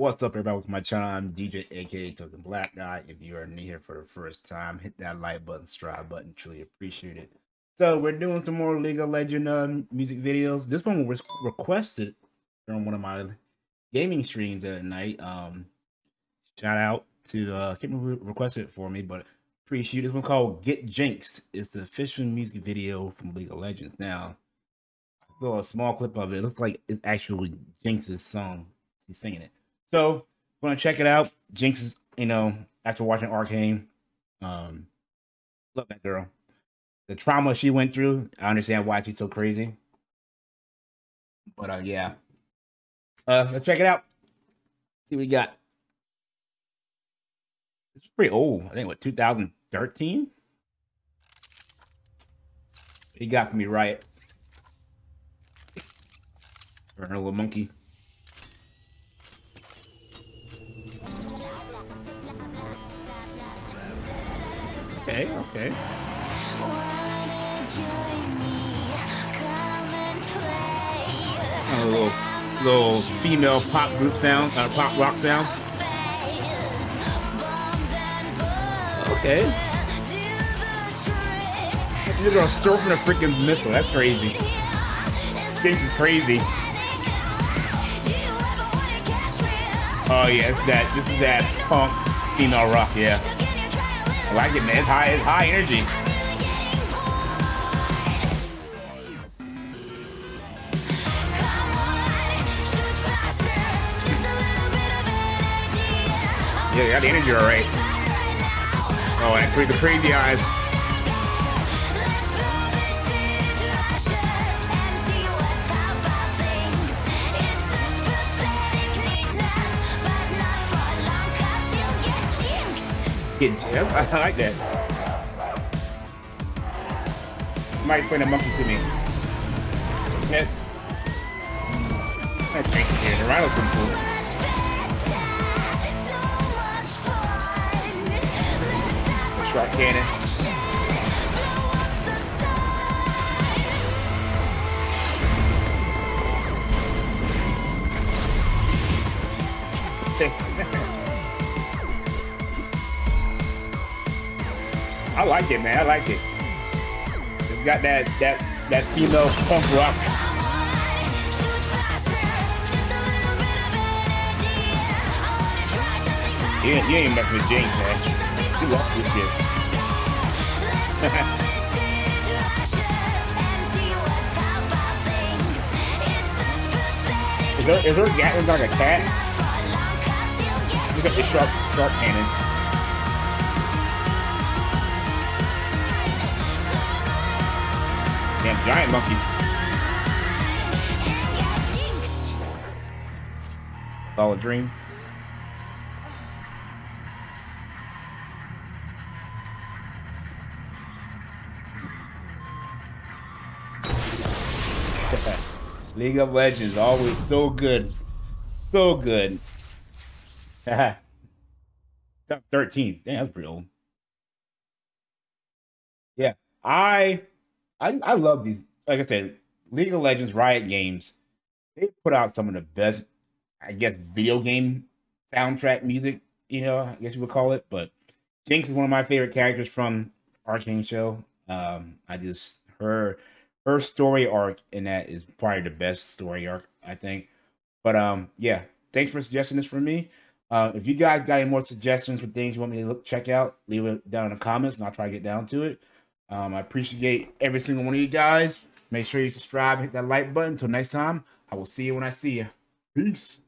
What's up, everybody? Welcome to my channel. I'm DJ, aka Token Black Guy. If you are new here for the first time, hit that like button, subscribe button. Truly appreciate it. So we're doing some more League of Legends music videos. This one was requested during one of my gaming streams the other night. Shout out to keep requested it for me, but appreciate it. This one called "Get Jinx." It's the official music video from League of Legends. Now, I saw a small clip of it. It looks like it's actually Jinx's song. She's singing it. So we're gonna check it out. Jinx is, you know, after watching Arcane, love that girl. The trauma she went through, I understand why she's so crazy. But yeah. Let's check it out. See what we got. It's pretty old. I think what, 2013? What you got for me, Riot? Or her little monkey. Okay, okay. A little female pop group sound, pop rock sound. Okay. These girls surfing a freaking missile. That's crazy. Things are crazy. Oh yeah, it's that. This is that punk female rock. Yeah. I like it, man. It's high energy. Yeah, they got the energy, all right. Oh, and the crazy eyes. Yep, I like that. You might explain the monkey to me. Yes. Yeah, the rhino's pretty cool. The shark cannon. I like it, man. I like it. It's got that female punk rock. You ain't messing with Jinx, man. You lost this shit. Is her gatling like a cat? Look at the sharp cannon. Damn giant monkey. All a dream. League of Legends, always so good. So good. Top 13. Damn, that's pretty old. Yeah. I love these. Like I said, League of Legends, Riot Games, they put out some of the best, I guess, video game soundtrack music, you know, I guess you would call it. But Jinx is one of my favorite characters from Arcane show. I just, her story arc in that is probably the best story arc, I think. But yeah, thanks for suggesting this for me. If you guys got any more suggestions for things you want me to check out, leave it down in the comments and I'll try to get down to it. I appreciate every single one of you guys. Make sure you subscribe, hit that like button. Until next time, I will see you when I see you. Peace.